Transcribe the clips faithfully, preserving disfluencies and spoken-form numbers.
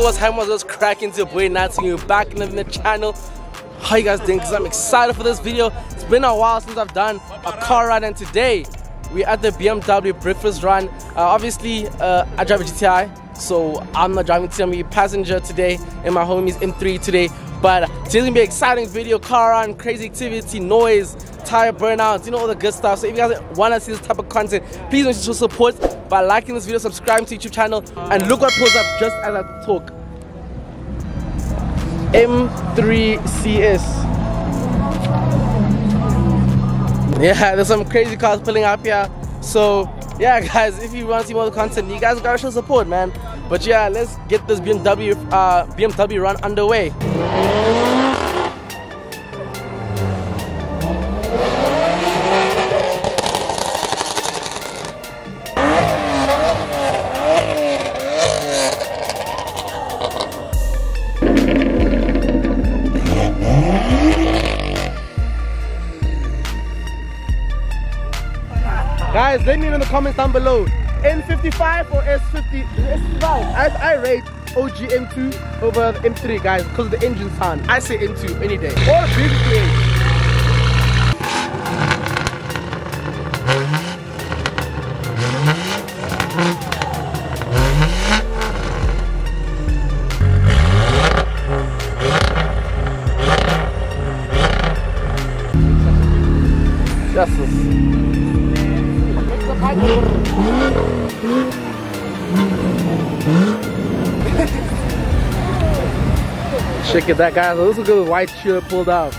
what's happening? What's cracking? It's your boy Natsy. You're back in the channel. How you guys doing? Because I'm excited for this video. It's been a while since I've done a car ride, and today we're at the B M W breakfast run. Uh, obviously, uh, I drive a G T I, so I'm not driving today. I'm a passenger today, and my homie's M three today. But today's gonna be an exciting video, car run, crazy activity, noise, tire burnouts, you know, all the good stuff. So if you guys want to see this type of content, please make sure to support by liking this video, subscribing to YouTube channel, and look what pulls up just as I talk. M three C S. Yeah, there's some crazy cars pulling up here. So yeah, guys, if you want to see more content, you guys gotta show support, man. But yeah, let's get this B M W uh, B M W run underway. Guys, let me know in the comments down below, N fifty-five or S fifty? S fifty-five. I, I rate O G M two over M three, guys, because of the engine sound. I say M two any day. Or B B T A. Check it out, guys. This is a good white shirt pulled out. I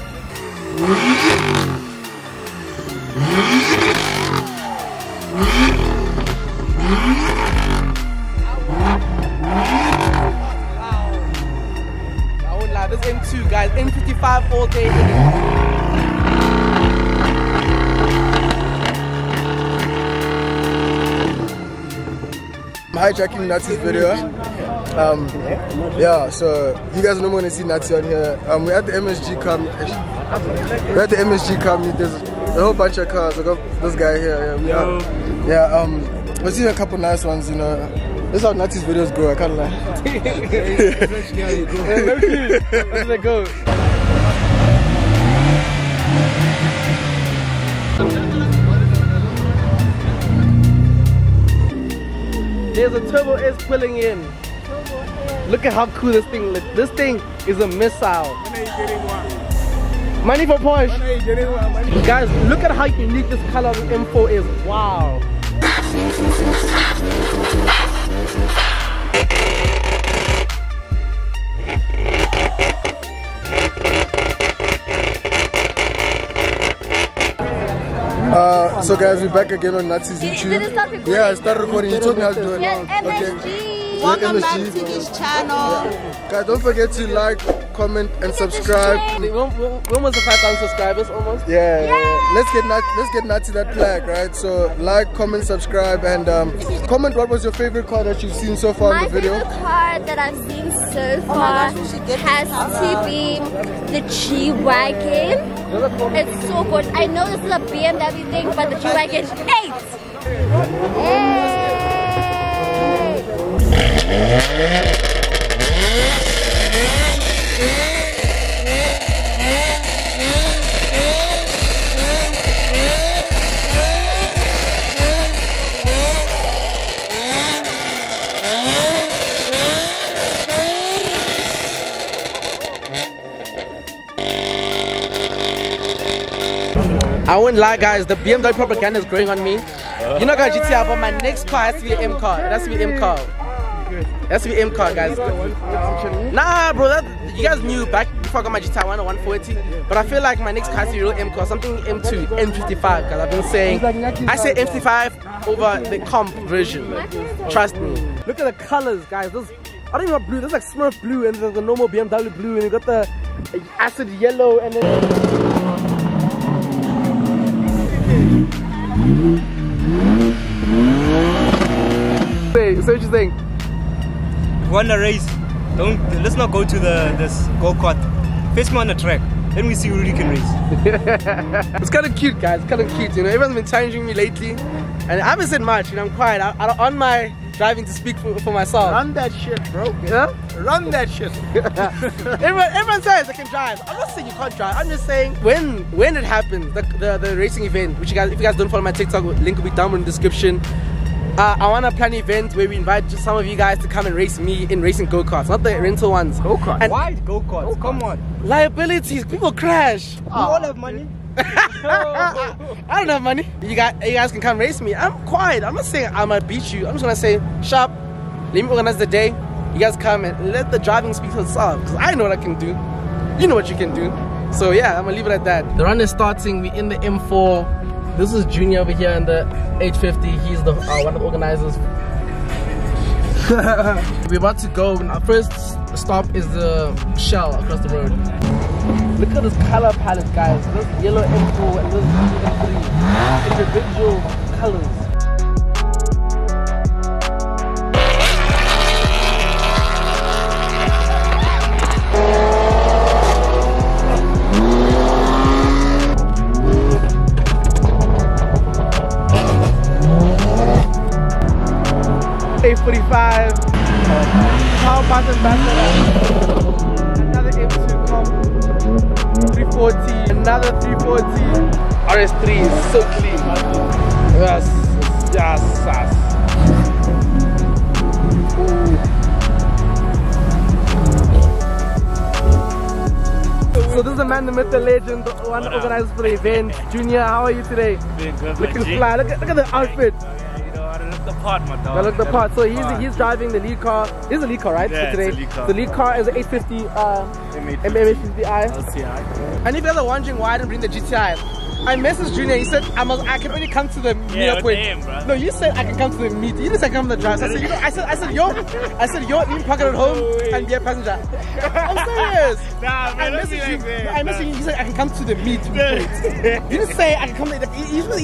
won't lie, this M two, guys. M fifty-five all day. I'm hijacking Natsy's video. Um, yeah, so you guys are normally going to see Natsy on here. Um, we're at the M S G car meet. We're at the M S G car meet. There's a whole bunch of cars. I got this guy here. Yeah, yeah um, we've seen a couple nice ones, you know. This is how Natsy's videos go, I can't lie. That's how they go. There's a turbo S pulling in. Look at how cool this thing looks. This thing is a missile. Money for Porsche. Guys, look at how unique this color of the M four is. Wow. Uh, so guys, we're back again on Natsy's YouTube. Did it start recording? Yeah, I started recording. You told me how to do it. Yes, M S G. Okay. Welcome M S G. Back to this channel. Guys, don't forget to like, comment, and subscribe. We're almost at five thousand subscribers, almost. Yeah, yeah, yeah. Let's get Natsy, let's get Natsy that flag, right? So like, comment, subscribe, and um, comment what was your favorite car that you've seen so far My in the video. My favorite car that I've seen so far oh gosh, has to be the G-Wagon. It's so good. I know this is a B M W thing, but the G-Wagon eight! I won't lie, guys, the B M W propaganda is growing on me. You're not gonna G T R, but my next car has to be an M car. That's to be M car. That's to be M car, guys. Nah, bro, that, you guys knew back before I got my G T R one or one forty. But I feel like my next car has to be real M car, something M two, M fifty-five, guys. I've been saying, I say M fifty-five over the comp version. Trust me. Look at the colors, guys. This, I don't even have blue. There's like Smurf blue, and there's the normal B M W blue, and you got the acid yellow, and then. Hey, so what you think? Won a race. Don't let's not go to the this go-kart. Face me on the track. Then we see who really can race. It's kind of cute, guys. It's kind of cute. You know, everyone's been challenging me lately, and I haven't said much. You know, I'm quiet. I, I, on my driving to speak for, for myself. Run that shit, bro. Huh? Run that shit. everyone, everyone says I can drive. I'm not saying you can't drive. I'm just saying when when it happens, the the, the racing event, which you guys, if you guys don't follow my TikTok, link will be down in the description. Uh, I want to plan an event where we invite just some of you guys to come and race me in racing go-karts, not the rental ones. Go-karts? Why go-karts? Oh, come on. Liabilities, people crash. Oh. We all have money. I don't have money. You guys, you guys can come race me. I'm quiet. I'm not saying I might beat you. I'm just going to say, sharp, let me organize the day. You guys come and let the driving speak for itself, because I know what I can do. You know what you can do. So yeah, I'm going to leave it at that. The run is starting. We're in the M four. This is Junior over here in the H fifty. He's the uh, one of the organizers. We're about to go. Our first stop is the Shell across the road. Look at this color palette, guys. This yellow M four and this M three. Individual colors. A forty-five, power button battery, another M two COMP, three forty, another three forty, R S three is so clean. Yes, yes, yes. So this is the man, the myth, the legend, the one wow. organized for the event. Junior, how are you today? Doing good. Looking fly, look at, look at the outfit. The part, my dog. Look the part. So he's part. he's driving the lead car. This is a lead car, right? Yeah, so today, it's a lead car. The lead car is an eight fifty uh, M eight fifty i L C I. And if you're wondering why I didn't bring the G T I, I messaged Junior. He said I must. I can only come to the yeah, meet. Him, bro. No, you said I can come to the meet. You didn't say come to the drive. So I said, you know, I said, I said, yo, I said, yo, you park it at home and be a passenger. I'm serious. Nah, man, I messaged like you. That, I messaged nah. you. You said I can come to the meet. You didn't say I can come.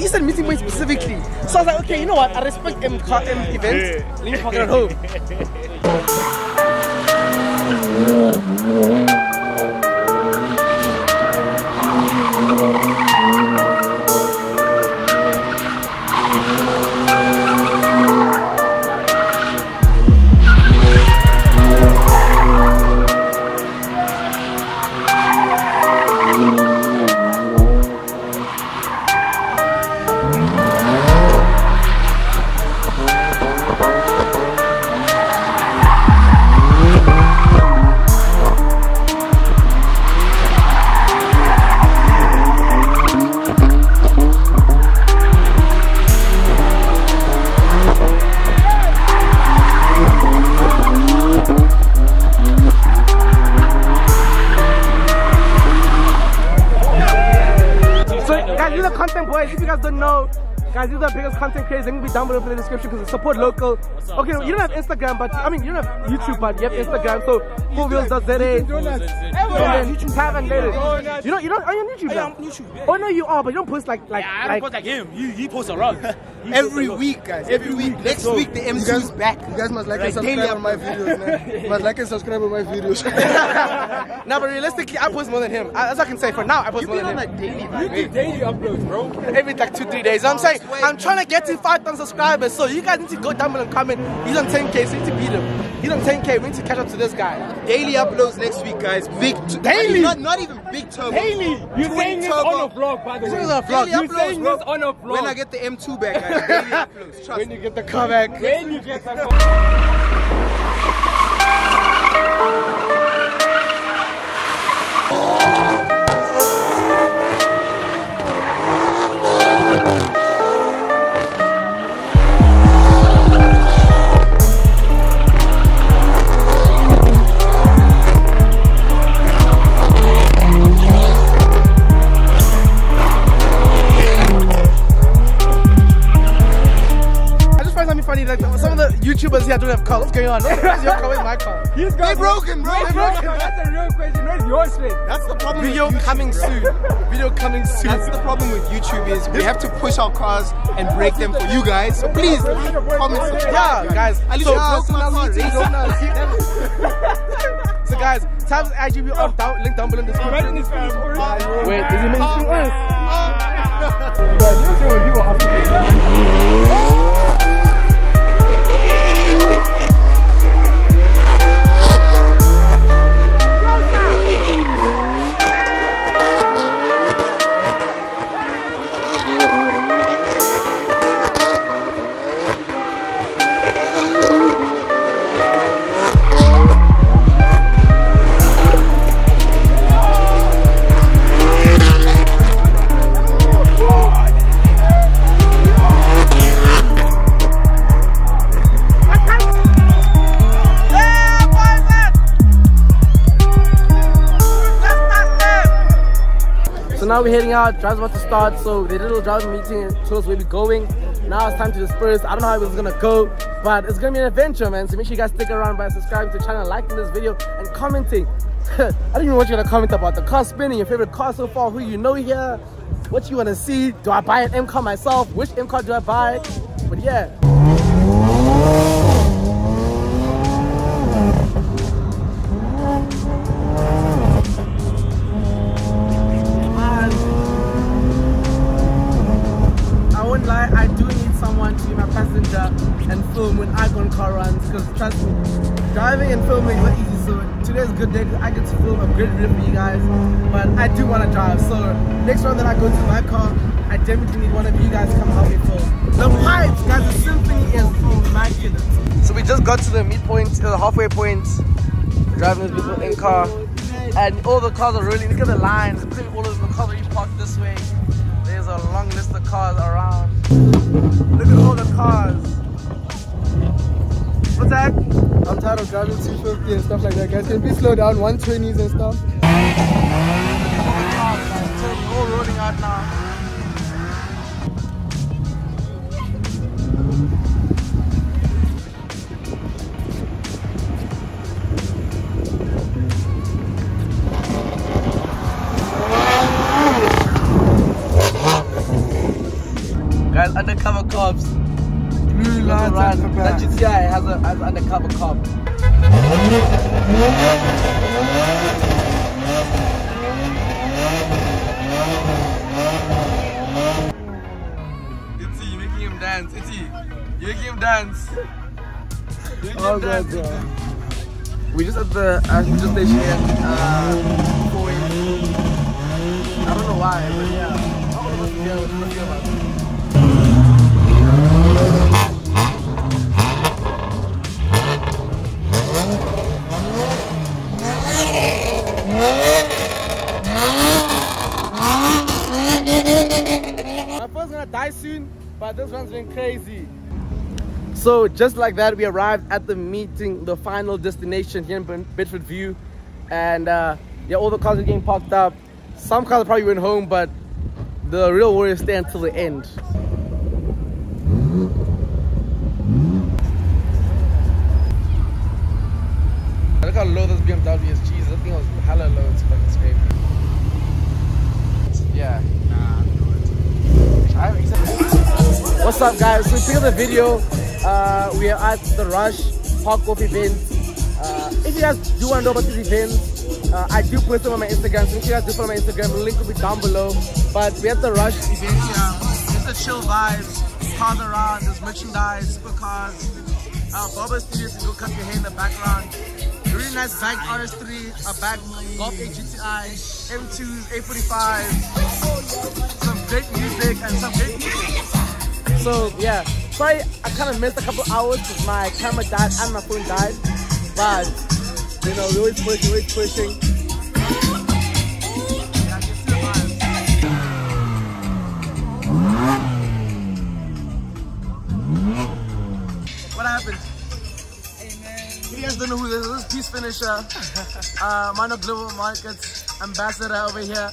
You said meeting point specifically. So I was like, okay, you know what? I respect M car M events. Let me park it at home. Guys, these are the biggest content creators. They're going to be down below in the description, because support local. What's up, okay, what's you don't have Instagram, but I mean, you don't have YouTube, but you have Instagram. So four wheels dot Z A, tab and latest. You know, you don't. Are you on YouTube? I'm on YouTube. Oh no, you are, but you don't post like like. Yeah, I don't like, post like him. You you post a lot. Every week, guys. Every week. Next so, week the M two is back. You guys must like and subscribe on my videos, man. You must like and subscribe on my videos. Now, but realistically, I post more than him. As I can say, for now, I post more than him. You been on a daily. You do daily uploads, bro. Every like two, three days. I'm saying. I'm trying to get to five thousand subscribers, so you guys need to go down below and comment. He's on ten K, so you need to beat him. He's on ten K, we need to catch up to this guy. Daily uploads next week, guys. Big daily, not, not even big turbo. Daily, you're saying this on a vlog, by the way. You're saying this on a vlog. When I get the M two back, guys. Daily uploads. Trust when you get the car back. When you get the car back. Like some of the YouTubers here don't have cars. What's going on? Where's your car? Where's my car? He's got they're broken, bro. They're broken. That's a real question. Where's yours, man? That's the problem. Video with YouTube, coming bro. soon. Video coming soon. That's the problem with YouTube is we have to push our cars and break them for you guys. So please like, comment, subscribe. Yeah, guys. At least so, so, so guys, tabs actually be on down link down below in the description. Wait, did you mention us? You guys, you know what people are after. now we're heading out. Drive's about to start, so they did a little driver meeting and show us where we're going. Now it's time to disperse. I don't know how it's gonna go, but it's gonna be an adventure, man. So make sure you guys stick around by subscribing to the channel, liking this video, and commenting. I don't even know what you're gonna comment about. The car spinning, your favorite car so far, who you know here, what you wanna see. Do I buy an M car myself? Which M car do I buy? But yeah. When I go on car runs, because trust me, driving and filming is not easy. So today's a good day because I get to film a great video for you guys, but I do want to drive. So next round that I go to my car, I definitely need one of you guys to come help me film. The pipes, guys, the symphony is immaculate. So we just got to the mid point, the halfway point. We're driving this beautiful in car, and all the cars are rolling. Look at the lines. All of the cars are parked this way. There's a long list of cars around. Look at all the cars. What's that? I'm tired of driving two fifty and stuff like that, guys. Can we slow down? one twenties and stuff. It's all rolling out now. Guys, undercover cops. Blue lights around. That G T I has a has undercover cop. Itzy, you're making him dance. Itzy, you're making him dance. You're making oh him God, dance. God. We just at the uh, just station here. Uh, going. I don't know why, but yeah. I don't know what to do about it. Soon, but this one's been crazy. So just like that, we arrived at the meeting, the final destination here in Bedford View, and uh, yeah, all the cars are getting parked up. Some cars probably went home, but the real warriors stay until the end. Look how low this B M W is. Jeez, that thing was hella low. It's fucking scraping. Yeah. What's up, guys? So we pick up the video. Uh, we are at the Rush Pop Coffee event. Uh, if you guys do want to know about these events, uh, I do post them on my Instagram. So if you guys do follow my Instagram, the link will be down below. But we're at the Rush event here. It's a chill vibe. Cars around, there's merchandise, supercars. Uh, Barber Studios, you can go cut your hair in the background. Really nice Zank R S three, a bag Golf G T I, M twos, A forty-five. Some great music and some great music. So yeah, sorry I kind of missed a couple hours because my camera died and my phone died. But you know, we're always pushing, we're always pushing. What happened? You guys don't know who this is. This is Peace Finisher, uh, Mano Global Markets ambassador over here.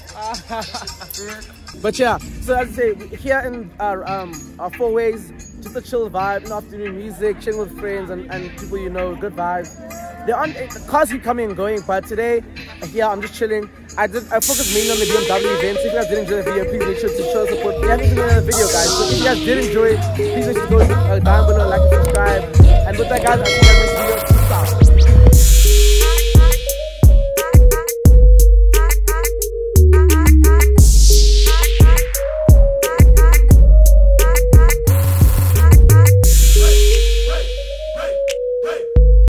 But yeah, so as I say, we're here in our, um, our four ways, just a chill vibe, an afternoon music, chilling with friends and, and people you know, good vibes. There aren't the cars keep coming and going, but today, yeah, I'm just chilling. I did I focused mainly on the B M W event. So if you guys did enjoy the video, please make sure to show support. We haven't even done another video, guys. So if you guys did enjoy it, please make sure to go uh, down below, like and subscribe. And with that, guys, I think I make the video. Peace out.